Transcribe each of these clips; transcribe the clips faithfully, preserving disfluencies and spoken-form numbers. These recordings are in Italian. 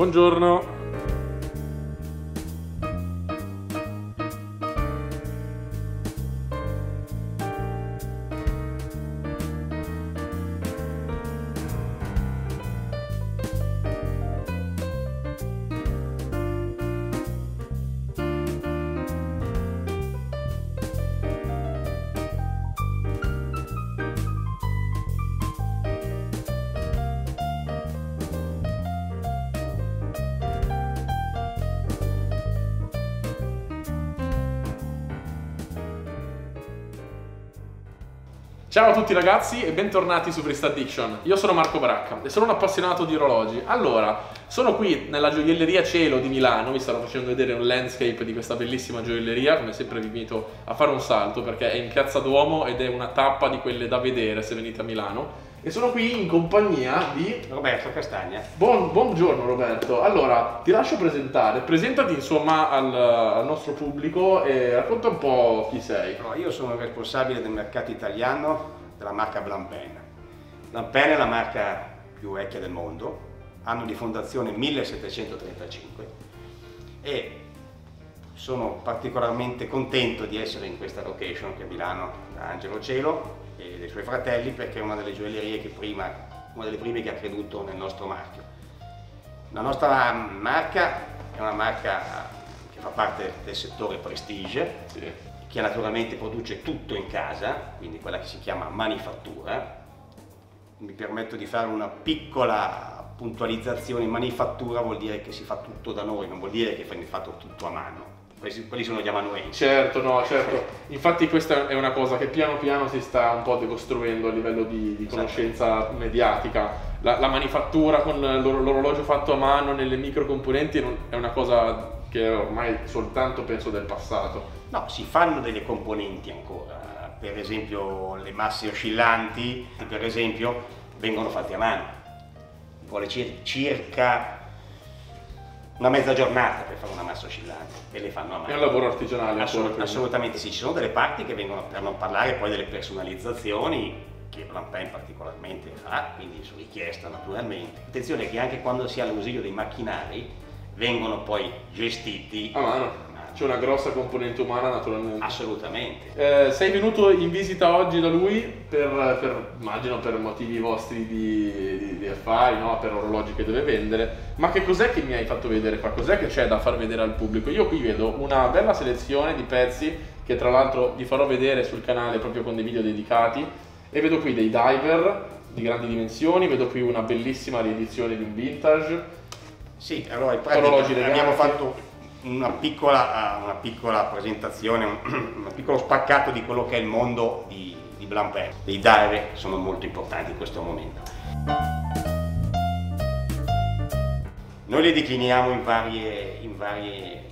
Buongiorno. Ciao a tutti ragazzi e bentornati su Wrist Addiction. Io sono Marco Bracca e sono un appassionato di orologi. Allora, sono qui nella gioielleria Cielo di Milano, vi stanno facendo vedere un landscape di questa bellissima gioielleria. Come sempre vi invito a fare un salto perché è in Piazza Duomo ed è una tappa di quelle da vedere se venite a Milano. E sono qui in compagnia di Roberto Castagna. Buon, buongiorno Roberto. Allora, ti lascio presentare, presentati insomma al, al nostro pubblico e racconta un po' chi sei. No, io sono il responsabile del mercato italiano della marca Blancpain. Blancpain è la marca più vecchia del mondo, anno di fondazione millesettecentotrentacinque, e sono particolarmente contento di essere in questa location che è Milano, da Angelo Cielo e dei suoi fratelli, perché è una delle gioiellerie che prima, una delle prime che ha creduto nel nostro marchio. La nostra marca è una marca che fa parte del settore prestige, sì, che naturalmente produce tutto in casa, quindi quella che si chiama manifattura. Mi permetto di fare una piccola puntualizzazione: manifattura vuol dire che si fa tutto da noi, non vuol dire che viene fatto tutto a mano. Quelli sono gli amanuensi. Certo, no, certo. Infatti questa è una cosa che piano piano si sta un po' decostruendo a livello di, di conoscenza mediatica. La, la manifattura con l'orologio fatto a mano nelle microcomponenti è una cosa che ormai soltanto penso del passato. No, si fanno delle componenti ancora. Per esempio le masse oscillanti, per esempio, vengono fatte a mano. Vuole circa una mezza giornata per fare una massa oscillante e le fanno a mano. È un lavoro artigianale. Assolut assolutamente sì, ci sono delle parti che vengono, per non parlare poi delle personalizzazioni che Blancpain particolarmente fa, quindi su richiesta naturalmente. Attenzione che anche quando si ha l'ausilio dei macchinari vengono poi gestiti a mano. C'è una grossa componente umana naturalmente. Assolutamente. Eh, sei venuto in visita oggi da lui per, per immagino per motivi vostri di, di, di affari, no? Per orologi che deve vendere. Ma che cos'è che mi hai fatto vedere qua? Cos'è che c'è da far vedere al pubblico? Io qui vedo una bella selezione di pezzi che tra l'altro vi farò vedere sul canale proprio con dei video dedicati, e vedo qui dei diver di grandi dimensioni, vedo qui una bellissima riedizione di un vintage. Sì, allora in pratica orologi abbiamo fatto Una piccola, una piccola presentazione, un, un piccolo spaccato di quello che è il mondo di, di Blancpain. I diver sono molto importanti in questo momento. Noi li decliniamo in varie, in varie,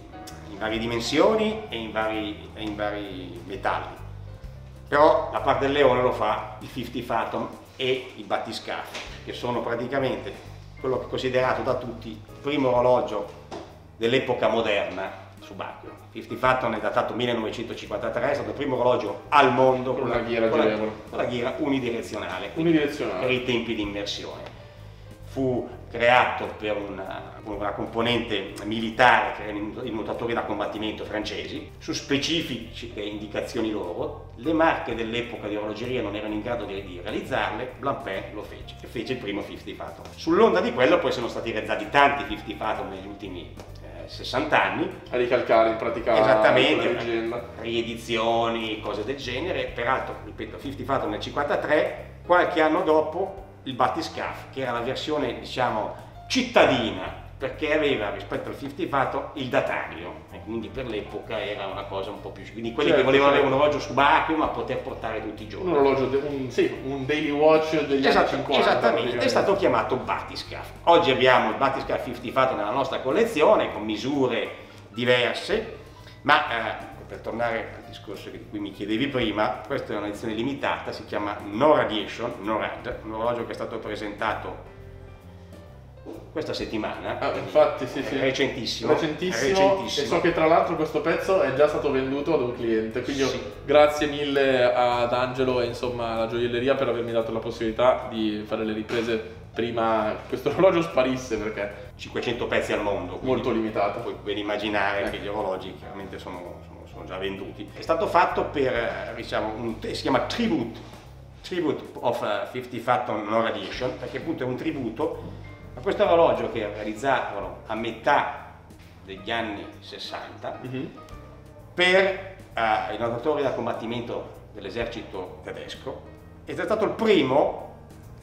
in varie dimensioni e in vari, in vari metalli. Però la parte del leone lo fa il Fifty Fathoms e il Bathyscaphe, che sono praticamente quello che è considerato da tutti il primo orologio dell'epoca moderna subacqueo. Fifty Fathoms è datato millenovecentocinquantatré, è stato il primo orologio al mondo con, con, la, ghiera con, la, con la ghiera unidirezionale, unidirezionale. Per i tempi di immersione. Fu creato per una, una componente militare che erano i nuotatori da combattimento francesi, su specifiche indicazioni loro. Le marche dell'epoca di orologeria non erano in grado di, di realizzarle, Blancpain lo fece, e fece il primo Fifty Fathoms. Sull'onda di quello poi sono stati realizzati tanti Fifty Fathoms negli ultimi sessanta anni, a ricalcare in pratica esattamente la legenda, riedizioni, cose del genere. Peraltro, ripeto, Fifty Fathoms nel cinquantatré, qualche anno dopo il Bathyscaphe, che era la versione diciamo cittadina, perché aveva rispetto al Fifty Fathoms il datario, e quindi per l'epoca era una cosa un po' più, quindi quelli certo, che volevano avere un orologio subacqueo ma poter portare tutti i giorni un orologio, un, sì, un daily watch degli esatto, anni cinquanta, esattamente, è stato chiamato Bathyscaphe. Oggi abbiamo il Bathyscaphe Fifty Fathoms nella nostra collezione con misure diverse, ma eh, per tornare al discorso di cui mi chiedevi prima, questa è una edizione limitata, si chiama No Radiation, No Rad, un orologio che è stato presentato questa settimana. Ah, infatti, sì, sì. Recentissimo. Recentissimo. Recentissimo. E so che tra l'altro questo pezzo è già stato venduto ad un cliente, quindi sì. Io, grazie mille ad Angelo e insomma alla gioielleria per avermi dato la possibilità di fare le riprese prima questo orologio sparisse, perché cinquecento pezzi al mondo, molto limitato. Puoi ben immaginare eh. che gli orologi chiaramente sono, sono, sono già venduti. È stato fatto per, diciamo, un, si chiama Tribute, Tribute of uh, Fifty Fathoms Non Edition, perché appunto è un tributo a questo orologio che realizzarono a metà degli anni sessanta mm-hmm. per uh, i nuotatori da combattimento dell'esercito tedesco, ed è stato il primo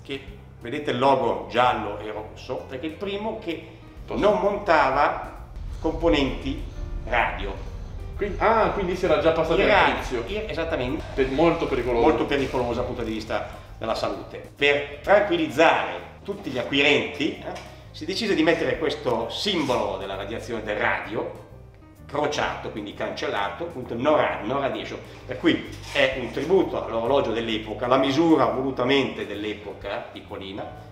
che, vedete il logo giallo e rosso, perché è il primo che non montava componenti radio. Quindi, ah, quindi si era già passato all'inizio. Esattamente. Per, molto pericoloso. Molto pericoloso dal punto di vista della salute. Per tranquillizzare tutti gli acquirenti eh, si decise di mettere questo simbolo della radiazione del radio, crociato, quindi cancellato, appunto non radiation. Per cui è un tributo all'orologio dell'epoca, la misura volutamente dell'epoca, piccolina.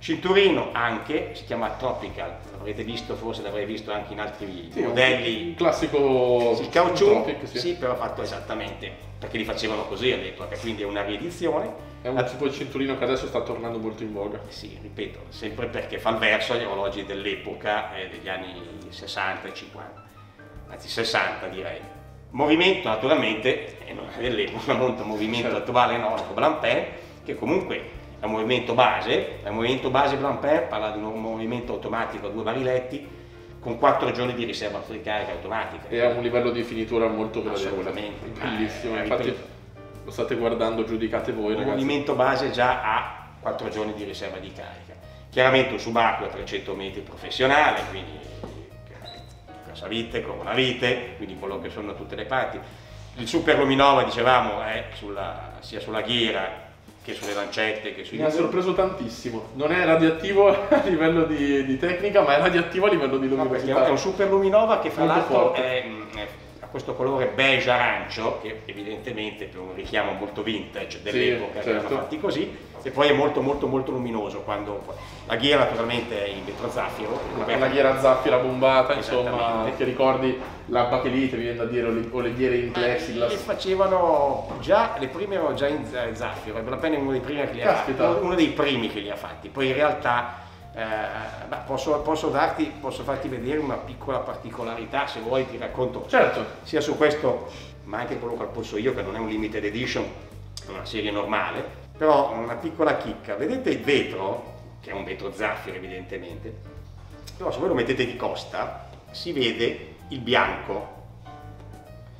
Cinturino anche, si chiama Tropical, l'avrete visto, forse l'avrei visto anche in altri sì, modelli. Un classico il caucciù, tropic, sì. Sì, però fatto esattamente, perché li facevano così all'epoca, quindi è una riedizione. È un tipo di cinturino che adesso sta tornando molto in voga. Sì, ripeto, sempre perché fa il verso agli orologi dell'epoca, eh, degli anni sessanta e cinquanta. Anzi sessanta direi. Movimento naturalmente, eh, non è dell'epoca, molto movimento certo. attuale nostro, Blancpain, che comunque è un movimento base, è un movimento base Blancpain, parla di un movimento automatico a due bariletti, con quattro giorni di riserva di carica automatica. E ha un livello di finitura molto gradevole. Assolutamente. Bellissimo, infatti lo state guardando, giudicate voi ragazzi. Il movimento base già ha quattro giorni di riserva di carica. Chiaramente un subacqueo a trecento metri professionale, quindi casavite, coronavite, quindi quello che sono da tutte le parti. Il Super Luminova, dicevamo, è sulla, sia sulla ghiera che sulle lancette che sui... Mi ha sorpreso tantissimo. Non è radioattivo a livello di, di tecnica, ma è radioattivo a livello di luminosità. No, è un Super Luminova che fra l'altro ha questo colore beige arancio, che evidentemente per un richiamo molto vintage dell'epoca, sì, certo. erano fatti così, e poi è molto molto molto luminoso. Quando la ghiera naturalmente è in vetro zaffiro, una, una ghiera zaffira bombata, insomma, che ricordi la bachelite, viene da dire, o le ghiere in plexiglass che facevano già, le prime erano già in zaffiro, è appena uno dei primi che li ha fatti, uno dei primi che li ha fatti. Poi in realtà Eh, beh, posso, posso, darti, posso farti vedere una piccola particolarità, se vuoi ti racconto, certo. sia su questo ma anche quello che ho posto io, che non è un limited edition, è una serie normale, però una piccola chicca. Vedete il vetro, che è un vetro zaffiro evidentemente, però se voi lo mettete di costa si vede il bianco.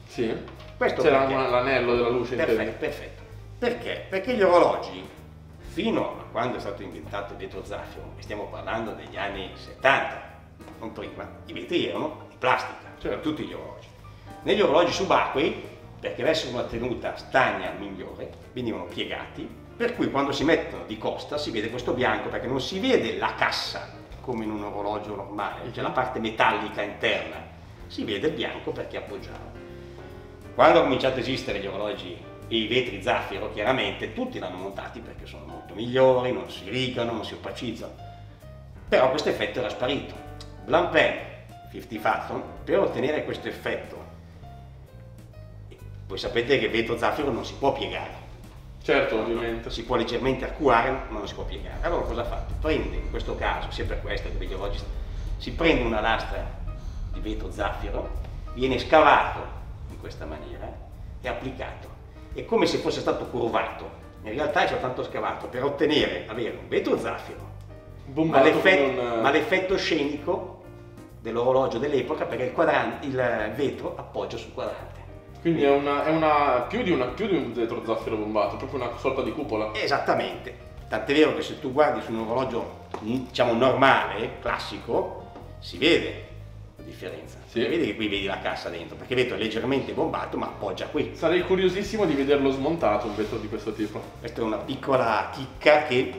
Sì, c'era l'anello della luce. Perfetto, perfetto. Perché? Perché gli orologi, fino a quando è stato inventato il vetro zaffiro, e stiamo parlando degli anni settanta, non prima, i vetri erano di plastica, cioè tutti gli orologi. Negli orologi subacquei, perché avessero una tenuta stagna migliore, venivano piegati, per cui quando si mettono di costa si vede questo bianco, perché non si vede la cassa come in un orologio normale, cioè la parte metallica interna, si vede il bianco perché appoggiava. Quando hanno cominciato a esistere gli orologi e i vetri zaffiro, chiaramente tutti l'hanno montati perché sono molto migliori, non si rigano, non si opacizzano, però questo effetto era sparito. Blancpain Fifty Fathoms, per ottenere questo effetto, voi sapete che il vetro zaffiro non si può piegare, certo, ovviamente si può leggermente arcuare ma non si può piegare. Allora cosa ha fatto? Prende, in questo caso, sempre questo, si prende una lastra di vetro zaffiro, viene scavato in questa maniera e applicato. È come se fosse stato curvato, in realtà è soltanto scavato per ottenere, avere un vetro zaffiro, ma l'effetto un... scenico dell'orologio dell'epoca, perché il, quadrante, il vetro appoggia sul quadrante. Quindi è, una, è una, più di una, più di un vetro zaffiro bombato, proprio una sorta di cupola. Esattamente, tant'è vero che se tu guardi su un orologio, diciamo, normale, classico, si vede differenza. Sì. Vedi che qui vedi la cassa dentro, perché il vetro è leggermente bombato ma appoggia qui. Sarei curiosissimo di vederlo smontato un vetro di questo tipo. Questa è una piccola chicca che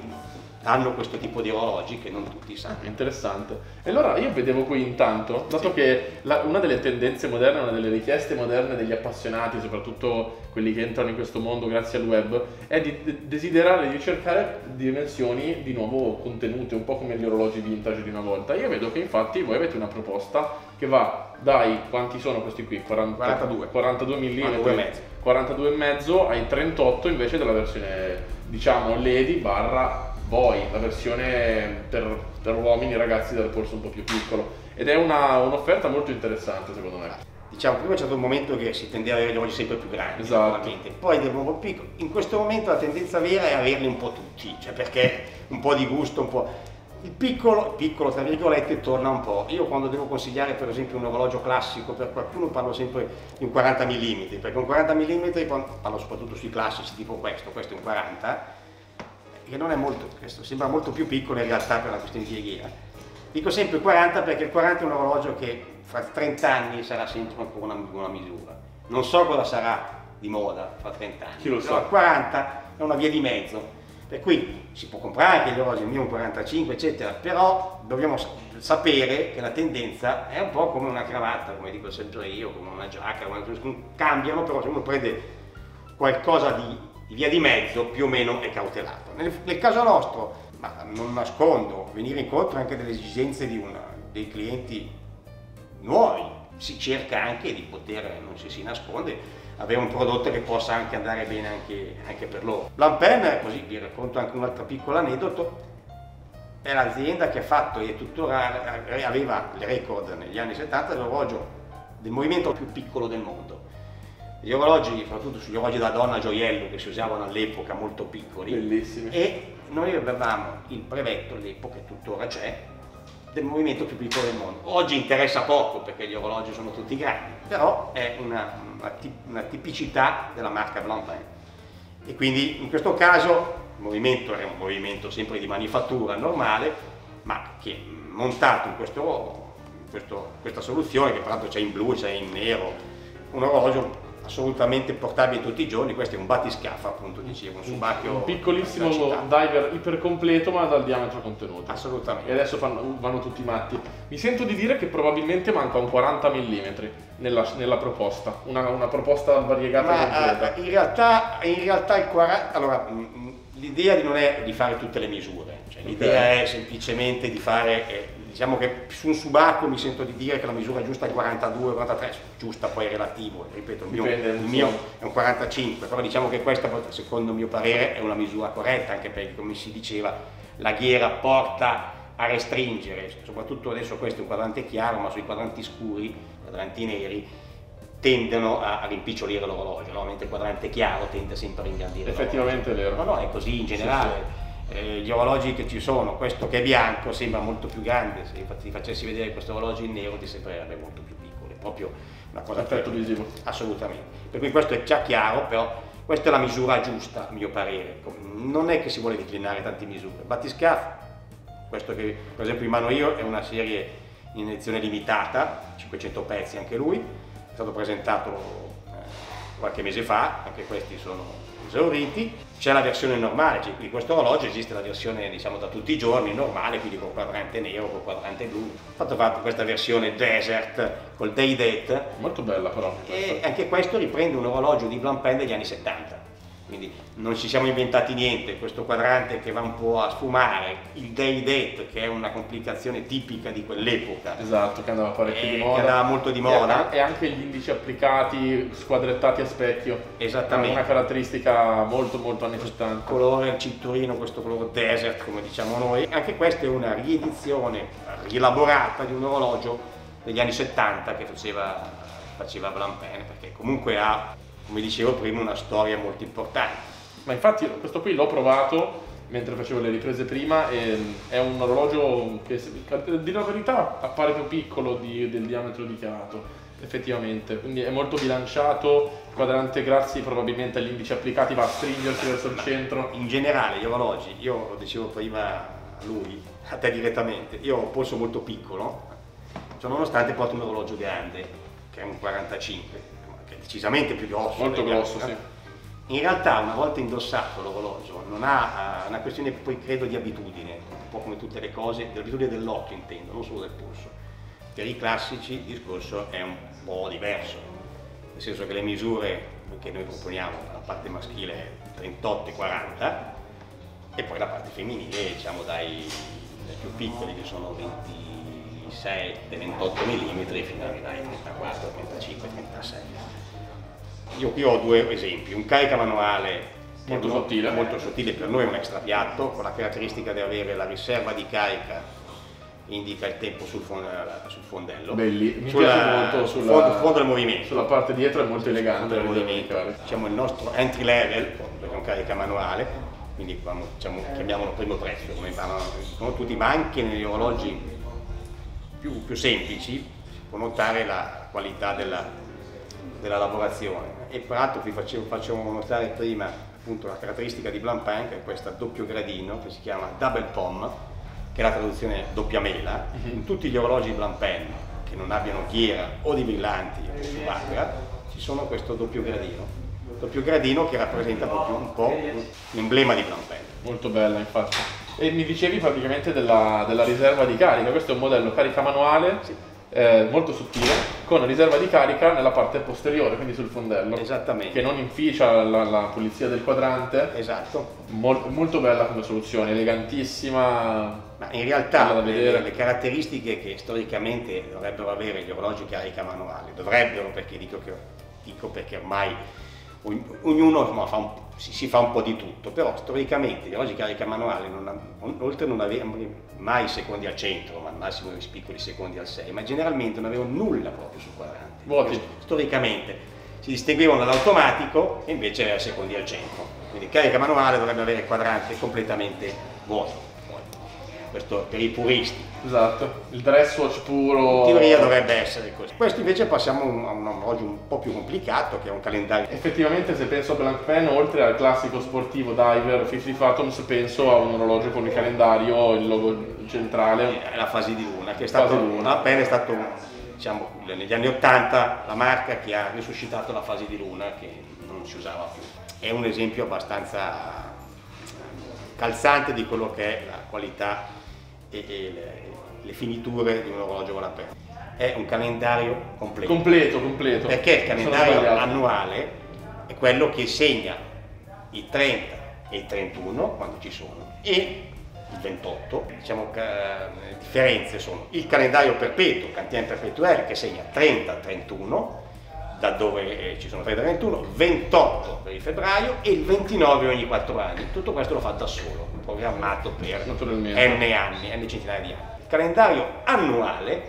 hanno questo tipo di orologi che non tutti sanno. Interessante. E allora io vedevo qui intanto, dato sì. che la, una delle tendenze moderne, una delle richieste moderne degli appassionati, soprattutto quelli che entrano in questo mondo grazie al web, è di desiderare di cercare dimensioni di nuovo contenute, un po' come gli orologi vintage di una volta. Io vedo che infatti voi avete una proposta che va dai, quanti sono questi qui? quaranta, quarantadue. quarantadue millimetri, quarantadue e mezzo ai trentotto invece della versione diciamo lady barra voi, la versione per, per uomini, ragazzi, del corso un po' più piccolo, ed è un'offerta un molto interessante secondo me. Diciamo, prima c'è stato un momento che si tendeva ad avere gli orologi sempre più grandi, esatto. poi di nuovo piccoli. In questo momento la tendenza vera è averli un po' tutti, cioè perché un po' di gusto, un po'. Il piccolo, piccolo tra virgolette, torna un po'. Io quando devo consigliare per esempio un orologio classico per qualcuno parlo sempre di un quaranta millimetri, perché un quaranta millimetri, parlo soprattutto sui classici tipo questo, questo è un quaranta, che non è molto, questo sembra molto più piccolo in realtà per la questione di pieghiera. Dico sempre quaranta perché il quaranta è un orologio che fra trenta anni sarà sempre ancora una, una misura. Non so cosa sarà di moda fra trenta anni, sì, lo so. Però quaranta è una via di mezzo. Per cui si può comprare anche gli orologi, il mio un quarantacinque eccetera, però dobbiamo sapere che la tendenza è un po' come una cravatta, come dico sempre io, come una giacca, una... cambiano, però se uno prende qualcosa di via di mezzo più o meno è cautelato. Nel, nel caso nostro, ma non nascondo, venire incontro anche delle esigenze di una, dei clienti nuovi, si cerca anche di poter, non ci si nasconde, avere un prodotto che possa anche andare bene anche, anche per loro. Blancpain, così vi racconto anche un altro piccolo aneddoto, è l'azienda che ha fatto e tuttora aveva il record negli anni settanta dell'orologio del movimento più piccolo del mondo. Gli orologi, soprattutto sugli orologi da donna gioiello che si usavano all'epoca molto piccoli. Bellissimi. E noi avevamo il brevetto all'epoca, che tuttora c'è, del movimento più piccolo del mondo. Oggi interessa poco perché gli orologi sono tutti grandi, però è una, una, una tipicità della marca Blancpain. E quindi in questo caso il movimento era un movimento sempre di manifattura normale, ma che montato in, questo, in questo, questa soluzione, che peraltro c'è in blu, c'è in nero, un orologio assolutamente portabile tutti i giorni. Questo è un Bathyscaphe, appunto, dicevo, un subacchio, un piccolissimo diver ipercompleto ma dal diametro contenuto, assolutamente, e adesso fanno, vanno tutti matti. Mi sento di dire che probabilmente manca un quaranta millimetri nella, nella proposta, una, una proposta variegata ma, completa. In realtà, in realtà il quaranta, allora l'idea non è di fare tutte le misure, cioè, okay. l'idea è semplicemente di fare eh, diciamo che su un subacco mi sento di dire che la misura giusta è quarantadue quarantatré, giusta poi è relativo, ripeto, il mio, il mio è un quarantacinque, però diciamo che questa secondo il mio parere è una misura corretta, anche perché come si diceva la ghiera porta a restringere, soprattutto adesso questo è un quadrante chiaro, ma sui quadranti scuri, quadranti neri, tendono a rimpicciolire l'orologio, no? Mentre il quadrante chiaro tende sempre a ingrandire. Effettivamente è vero. No, no, è così in generale. Sì, sì. Eh, gli orologi che ci sono, questo che è bianco sembra molto più grande, se ti facessi vedere questo orologio in nero ti sembrerebbe molto più piccolo, è proprio una cosa effetto visivo. Assolutamente, per cui questo è già chiaro, però questa è la misura giusta a mio parere, non è che si vuole declinare tante misure. Bathyscaphe, questo che per esempio in mano io, è una serie in edizione limitata, cinquecento pezzi anche lui, è stato presentato eh, qualche mese fa, anche questi sono esauriti. C'è la versione normale, cioè di questo orologio esiste la versione diciamo da tutti i giorni normale, quindi con quadrante nero, con quadrante blu. Ho fatto fatto questa versione desert col day date, molto bella però, e anche questo riprende un orologio di Blancpain degli anni settanta, quindi non ci siamo inventati niente. Questo quadrante che va un po' a sfumare, il day date che è una complicazione tipica di quell'epoca, esatto, che andava parecchio di moda, che andava molto di moda, e anche gli indici applicati squadrettati a specchio, esattamente, è una caratteristica molto molto anni settanta. Colore al cinturino, questo colore desert come diciamo noi, anche questa è una riedizione rielaborata di un orologio degli anni settanta che faceva, faceva Blancpain, perché comunque ha, come dicevo prima, una storia molto importante. Ma infatti questo qui l'ho provato mentre facevo le riprese prima, e è un orologio che, di la verità, appare più piccolo di, del diametro dichiarato, effettivamente, quindi è molto bilanciato, quadrante grazie probabilmente agli indici applicati va a stringersi verso il centro. In generale gli orologi, io lo dicevo prima a lui, a te direttamente, io ho un polso molto piccolo, cioè nonostante porto un orologio grande, che è un quarantacinque, decisamente più grosso, molto grosso, sì. In realtà una volta indossato l'orologio non ha uh, una questione poi credo di abitudine, un po' come tutte le cose, dell'abitudine dell'occhio intendo, non solo del polso. Per i classici il discorso è un po' diverso, nel senso che le misure che noi proponiamo dalla parte maschile trentotto e quaranta e poi la parte femminile diciamo dai, dai più piccoli che sono ventisei ventotto millimetri fino ai trentaquattro, trentacinque, trentasei. Io qui ho due esempi, un carica-manuale molto, molto, sottile, molto sottile, per noi è un extra piatto, con la caratteristica di avere la riserva di carica, indica il tempo sul, fond sul fondello. Belli, mi sulla, piace molto sul fondo, fondo del movimento. Sulla parte dietro è molto elegante. Il diciamo il nostro entry level, perché è un carica-manuale, quindi diciamo, chiamiamolo primo prezzo, come fanno tutti, ma anche negli orologi più, più semplici si può notare la qualità della della lavorazione. E peraltro vi facciamo notare prima appunto la caratteristica di Blancpain, che è questa doppio gradino che si chiama Double Pom, che è la traduzione doppia mela. Uh-huh. In tutti gli orologi Blancpain che non abbiano ghiera o di brillanti o di subacquea ci sono questo doppio gradino doppio gradino che rappresenta proprio un po' l'emblema di Blancpain. Molto bella infatti. E mi dicevi praticamente della, della riserva di carica. Questo è un modello carica manuale. Sì. Eh, molto sottile, con riserva di carica nella parte posteriore, quindi sul fondello. Esattamente. Che non inficia la, la pulizia del quadrante. Esatto. Mol, molto bella come soluzione, elegantissima. Ma in realtà da vedere. Le, le caratteristiche che storicamente dovrebbero avere gli orologi carica manuale, dovrebbero, perché dico, che, dico perché ormai ognuno no, fa un, si, si fa un po' di tutto, però storicamente gli orologi carica manuale, non, oltre a non avere mai secondi al centro, ma al massimo i piccoli secondi al sei, ma generalmente non avevano nulla proprio sul quadrante. Vuoti. Storicamente si distinguevano dall'automatico e invece aveva secondi al centro, quindi carica manuale dovrebbe avere il quadrante completamente vuoto. Questo per i puristi. Esatto, il dress watch puro. In teoria dovrebbe essere così. Questo invece passiamo a un orologio un po' più complicato, che è un calendario. Effettivamente se penso a Blancpain, oltre al classico sportivo diver Fifty Fathoms, penso a un orologio con il calendario, il logo centrale. È la fase di luna, che è stato, Blancpain è stato, diciamo, negli anni ottanta la marca che ha risuscitato la fase di luna, che non si usava più. È un esempio abbastanza calzante di quello che è la qualità e le, le finiture di un orologio con la penna. È un calendario completo. Completo, completo. Perché il calendario annuale è quello che segna i trenta e i trentuno quando ci sono e il ventotto. Diciamo che le differenze sono il calendario perpetuo, Cantien Perpetuel, che segna trenta trentun, da dove ci sono trenta trentuno, ventotto per il febbraio e il ventinove ogni quattro anni. Tutto questo l'ho fatto da solo, programmato per n anni, n centinaia di anni. Il calendario annuale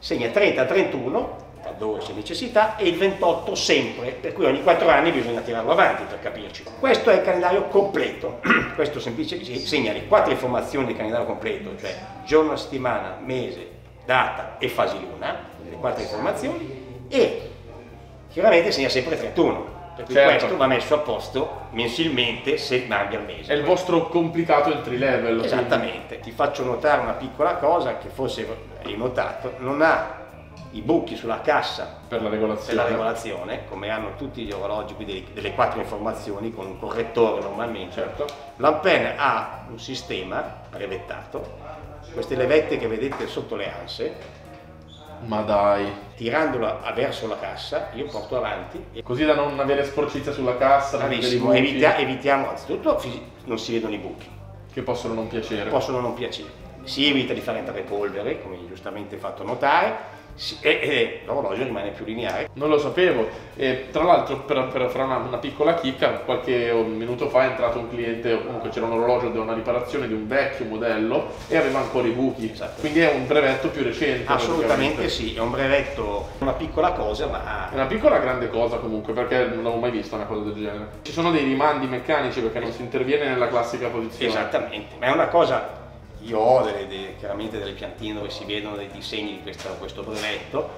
segna trenta trentuno, laddove c'è necessità, e il ventotto sempre, per cui ogni quattro anni bisogna tirarlo avanti per capirci. Questo è il calendario completo, questo semplicemente segna le quattro informazioni del calendario completo, cioè giorno, settimana, mese, data e fase luna, le quattro informazioni, e chiaramente segna sempre trentuno, per cui certo. Questo va messo a posto mensilmente se cambia il mese. È il vostro complicato entry level. Esattamente. Quindi. Ti faccio notare una piccola cosa che forse hai notato, non ha i buchi sulla cassa per la regolazione, per la regolazione come hanno tutti gli orologi delle, delle quattro informazioni con un correttore normalmente. Certo. Blancpain ha un sistema brevettato, queste levette che vedete sotto le anse. Ma dai! Tirandola verso la cassa, io porto avanti. E così da non avere sporcizia sulla cassa, non avere i buchi. Evita, evitiamo, anzitutto non si vedono i buchi. Che possono non piacere. Possono non piacere. Si evita di far entrare polvere, come giustamente fatto notare, e, e l'orologio rimane più lineare. Non lo sapevo. E tra l'altro, per, per fare una, una piccola chicca, qualche minuto fa è entrato un cliente, o comunque c'era un orologio da una riparazione di un vecchio modello e aveva ancora i buchi. Esatto. Quindi è un brevetto più recente. Assolutamente sì, è un brevetto, una piccola cosa, ma... È una piccola grande cosa comunque, perché non l'avevo mai vista una cosa del genere. Ci sono dei rimandi meccanici perché non si interviene nella classica posizione. Esattamente, ma è una cosa... Io ho delle, delle, chiaramente delle piantine dove si vedono dei disegni di questa, questo brevetto,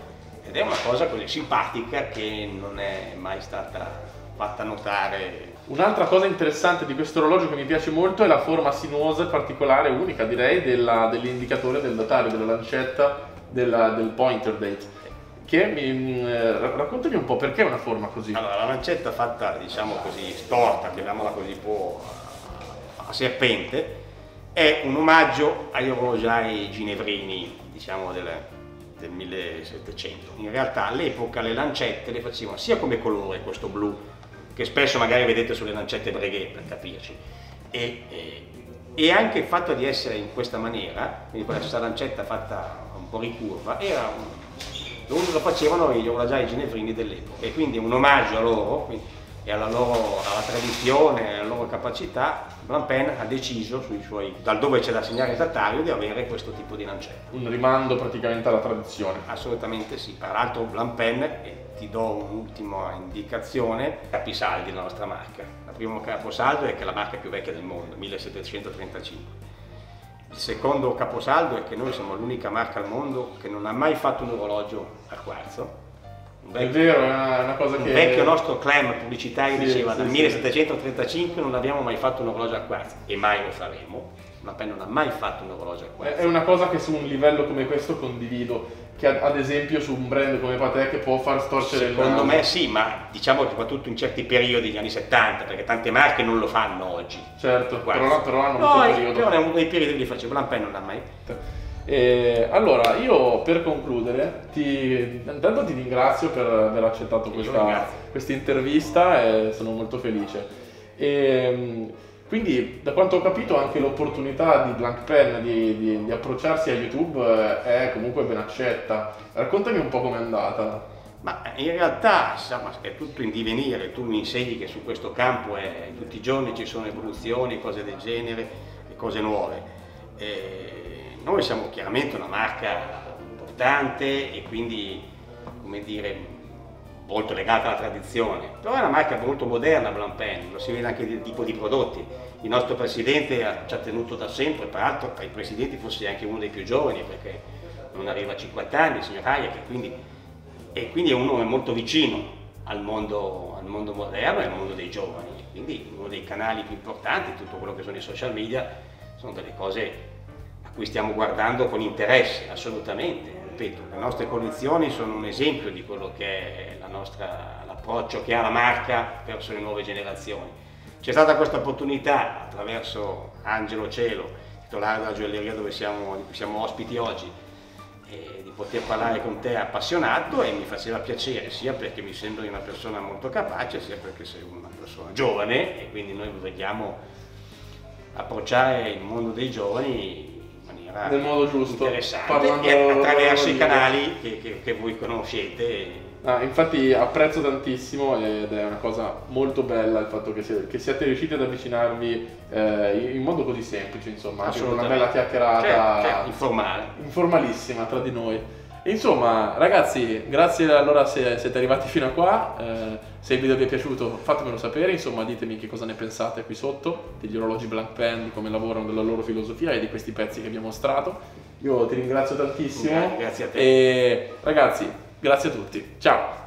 ed è una cosa così simpatica che non è mai stata fatta notare. Un'altra cosa interessante di questo orologio che mi piace molto è la forma sinuosa particolare, unica direi, dell'indicatore del datario, della lancetta, della, del pointer date. Che mi, eh, raccontami un po' perché è una forma così. Allora, la lancetta fatta, diciamo così, storta, chiamiamola così, un po' a serpente, è un omaggio agli orologiai ginevrini, diciamo, del, del millesettecento. In realtà all'epoca le lancette le facevano sia come colore, questo blu, che spesso magari vedete sulle lancette Breguet, per capirci, e, e, e anche il fatto di essere in questa maniera, quindi questa lancetta fatta un po' ricurva, era un... lo facevano gli orologiai ginevrini dell'epoca, e quindi un omaggio a loro e alla loro alla tradizione, alla loro capacità. Blancpain ha deciso sui suoi, dal dove c'è da segnare il datario, di avere questo tipo di lancetta. Un rimando praticamente alla tradizione. Assolutamente sì. Peraltro Blancpain, e ti do un'ultima indicazione, capisaldi della nostra marca. Il primo caposaldo è che è la marca più vecchia del mondo, millesettecentotrentacinque. Il secondo caposaldo è che noi siamo l'unica marca al mondo che non ha mai fatto un orologio a quarzo. Un vecchio, è vero, è una cosa un che... vecchio nostro claim pubblicitario, sì, diceva, sì, dal millesettecentotrentacinque sì. Non abbiamo mai fatto un orologio a quarzo, e mai lo faremo. Blancpain non ha mai fatto un orologio a quarzo. È una cosa che su un livello come questo condivido, che ad esempio su un brand come Patek può far storcere il naso. Secondo me sì, ma diciamo soprattutto in certi periodi degli anni settanta, perché tante marche non lo fanno oggi. Certo, però, però hanno no, un è, periodo. Però è uno dei periodi li facevo, Blancpain non l'ha mai. Eh, allora, io per concludere, ti, intanto ti ringrazio per aver accettato questa, questa intervista, e sono molto felice. E, quindi, da quanto ho capito, anche l'opportunità di Blancpain di, di, di approcciarsi a YouTube è comunque ben accetta. Raccontami un po' com'è andata. Ma in realtà è tutto in divenire, tu mi insegni che su questo campo è, tutti i giorni ci sono evoluzioni, cose del genere, cose nuove. E noi siamo chiaramente una marca importante e quindi, come dire, molto legata alla tradizione, però è una marca molto moderna Blancpain, lo si vede anche nel tipo di prodotti. Il nostro presidente ci ha tenuto da sempre, peraltro tra i presidenti fosse anche uno dei più giovani, perché non arriva a cinquanta anni, il signor Hayek, e quindi, e quindi è uno molto vicino al mondo, al mondo moderno e al mondo dei giovani, quindi uno dei canali più importanti, tutto quello che sono i social media, sono delle cose a cui stiamo guardando con interesse, assolutamente. Ripeto, le nostre collezioni sono un esempio di quello che è l'approccio che ha la marca verso le nuove generazioni. C'è stata questa opportunità attraverso Angelo Cielo, titolare della gioielleria dove siamo, di cui siamo ospiti oggi, e di poter parlare con te appassionato, e mi faceva piacere, sia perché mi sembri una persona molto capace, sia perché sei una persona giovane, e quindi noi vogliamo approcciare il mondo dei giovani nel modo giusto, parlando attraverso i canali che, che, che voi conoscete. Ah, infatti apprezzo tantissimo, ed è una cosa molto bella il fatto che siate, che siate riusciti ad avvicinarvi eh, in modo così semplice, insomma, anche con una bella chiacchierata, certo, certo, informale. informalissima tra di noi. Insomma, ragazzi, grazie allora se siete arrivati fino a qua. Eh, se il video vi è piaciuto fatemelo sapere, insomma, ditemi che cosa ne pensate qui sotto degli orologi Blancpain, di come lavorano, della loro filosofia e di questi pezzi che vi ho mostrato. Io ti ringrazio tantissimo. Grazie a te. E ragazzi, grazie a tutti. Ciao.